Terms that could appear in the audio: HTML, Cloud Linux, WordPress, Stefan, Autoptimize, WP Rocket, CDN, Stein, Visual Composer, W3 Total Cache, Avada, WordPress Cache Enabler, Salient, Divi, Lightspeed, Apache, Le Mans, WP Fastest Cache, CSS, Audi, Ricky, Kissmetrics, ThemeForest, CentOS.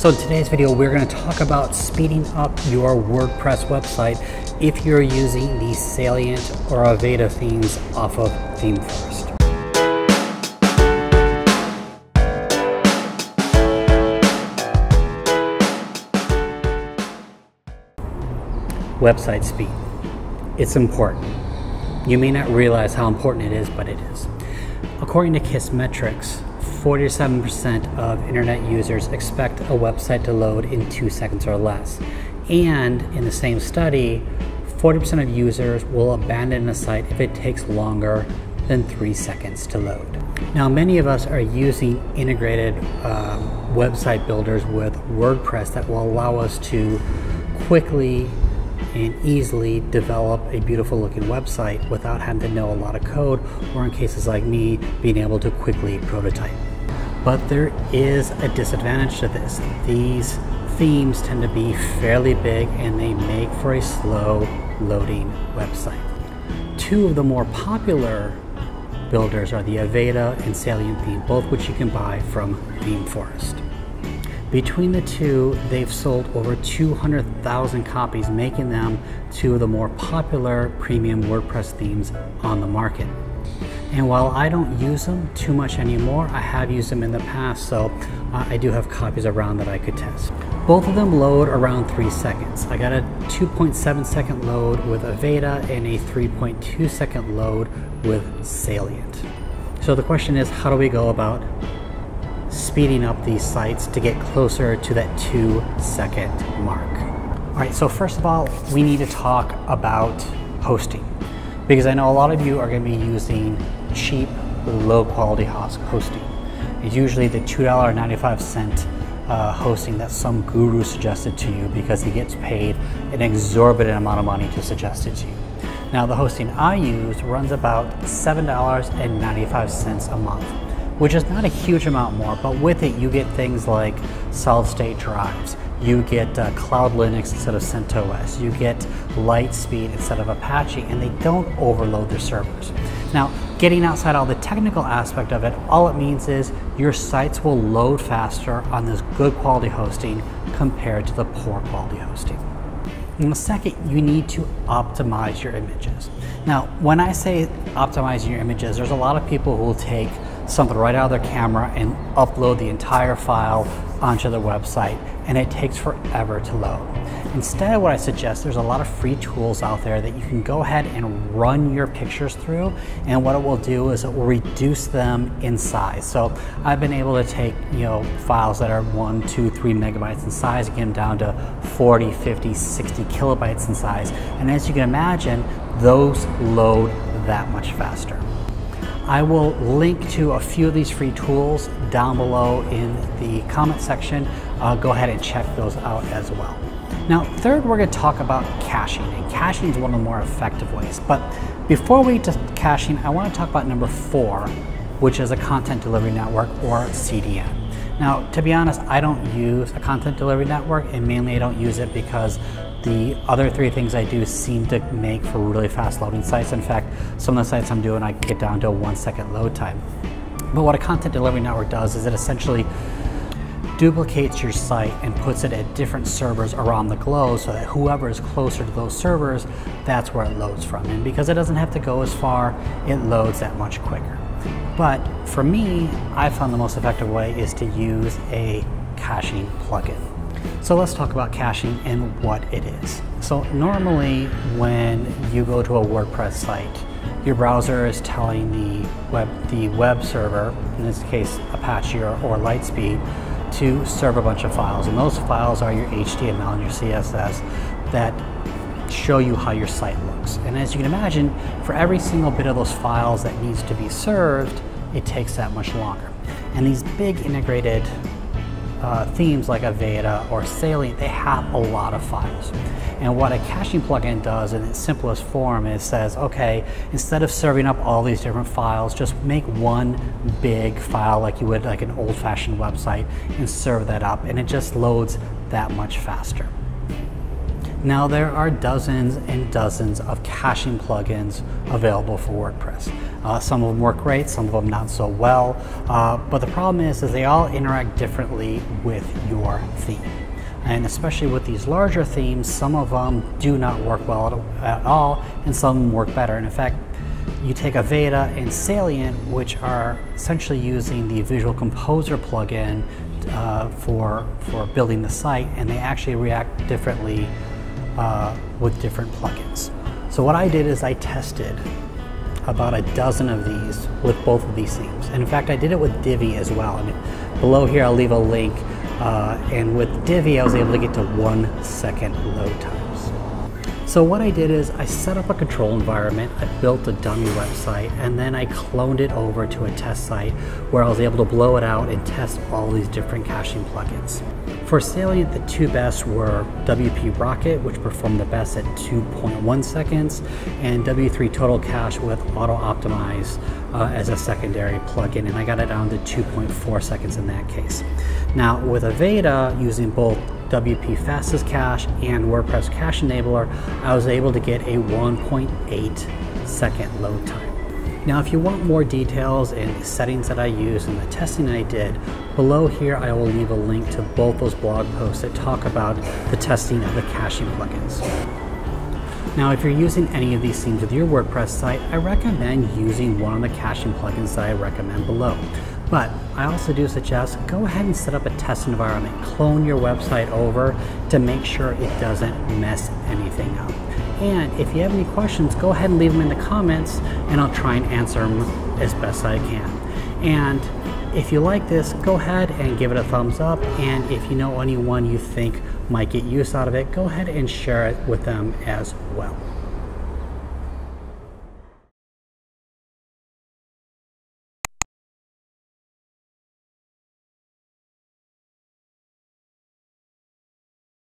So in today's video, we're going to talk about speeding up your WordPress website if you're using the Salient or Avada themes off of ThemeForest. Website speed. It's important. You may not realize how important it is, but it is. According to Kissmetrics, 47% of internet users expect a website to load in 2 seconds or less. And in the same study, 40% of users will abandon a site if it takes longer than 3 seconds to load. Now, many of us are using integrated website builders with WordPress that will allow us to quickly and easily develop a beautiful looking website without having to know a lot of code, or in cases like me, being able to quickly prototype. But there is a disadvantage to this. These themes tend to be fairly big and they make for a slow loading website. Two of the more popular builders are the Avada and Salient theme, both which you can buy from ThemeForest. Between the two, they've sold over 200,000 copies, making them two of the more popular premium WordPress themes on the market. And while I don't use them too much anymore, I have used them in the past, so I do have copies around that I could test. Both of them load around 3 seconds. I got a 2.7 second load with Avada and a 3.2 second load with Salient. So the question is, how do we go about speeding up these sites to get closer to that 2 second mark? All right, so first of all, we need to talk about hosting, because I know a lot of you are going to be using cheap, low quality hosting. It's usually the $2.95 hosting that some guru suggested to you because he gets paid an exorbitant amount of money to suggest it to you. Now, the hosting I use runs about $7.95 a month, which is not a huge amount more, but with it you get things like solid state drives, you get Cloud Linux instead of CentOS, you get Lightspeed instead of Apache, and they don't overload their servers. Now, getting outside all the technical aspect of it, all it means is your sites will load faster on this good quality hosting compared to the poor quality hosting. And second, you need to optimize your images. Now, when I say optimizing your images, there's a lot of people who will take something right out of their camera and upload the entire file onto their website, and it takes forever to load. Instead, what I suggest, there's a lot of free tools out there that you can go ahead and run your pictures through, and what it will do is it will reduce them in size. So I've been able to take, you know, files that are 1, 2, 3 megabytes in size and get them down to 40, 50, 60 kilobytes in size. And as you can imagine, those load that much faster. I will link to a few of these free tools down below in the comment section. Go ahead and check those out as well. Now, third, we're going to talk about caching, and caching is one of the more effective ways. But before we get to caching, I want to talk about number 4, which is a content delivery network, or CDN. Now, to be honest, I don't use a content delivery network, and mainly I don't use it because the other 3 things I do seem to make for really fast loading sites. In fact, some of the sites I'm doing, I get down to a 1 second load time. But what a content delivery network does is it essentially duplicates your site and puts it at different servers around the globe, so that whoever is closer to those servers, that's where it loads from. And because it doesn't have to go as far, it loads that much quicker. But for me, I found the most effective way is to use a caching plugin. So let's talk about caching and what it is. So normally when you go to a WordPress site, your browser is telling the web server, in this case Apache or Lightspeed, to serve a bunch of files. And those files are your HTML and your CSS that show you how your site looks. And as you can imagine, for every single bit of those files that needs to be served, it takes that much longer. And these big integrated themes like Avada or Salient, they have a lot of files. And what a caching plugin does in its simplest form is says, okay, instead of serving up all these different files, just make one big file like you would like an old-fashioned website and serve that up, and it just loads that much faster. Now, there are dozens and dozens of caching plugins available for WordPress. Some of them work great, some of them not so well. But the problem is they all interact differently with your theme. And especially with these larger themes, some of them do not work well at all, and some work better. And in fact, you take Avada and Salient, which are essentially using the Visual Composer plugin for building the site, and they actually react differently with different plugins. So what I did is I tested about a dozen of these with both of these themes. And in fact, I did it with Divi as well. And below here, I'll leave a link. And with Divi, I was able to get to 1 second load times. So what I did is I set up a control environment, I built a dummy website, and then I cloned it over to a test site where I was able to blow it out and test all these different caching plugins. For Salient, the two best were WP Rocket, which performed the best at 2.1 seconds, and W3 Total Cache with Autoptimize as a secondary plugin, and I got it down to 2.4 seconds in that case. Now, with Avada, using both WP Fastest Cache and WordPress Cache Enabler, I was able to get a 1.8 second load time. Now, if you want more details and the settings that I used and the testing I did, below here I will leave a link to both those blog posts that talk about the testing of the caching plugins. Now, if you're using any of these themes with your WordPress site, I recommend using one of the caching plugins that I recommend below. But I also do suggest go ahead and set up a test environment, clone your website over to make sure it doesn't mess anything up. And if you have any questions, go ahead and leave them in the comments and I'll try and answer them as best I can. And if you like this, go ahead and give it a thumbs up. And if you know anyone you think might get use out of it, go ahead and share it with them as well.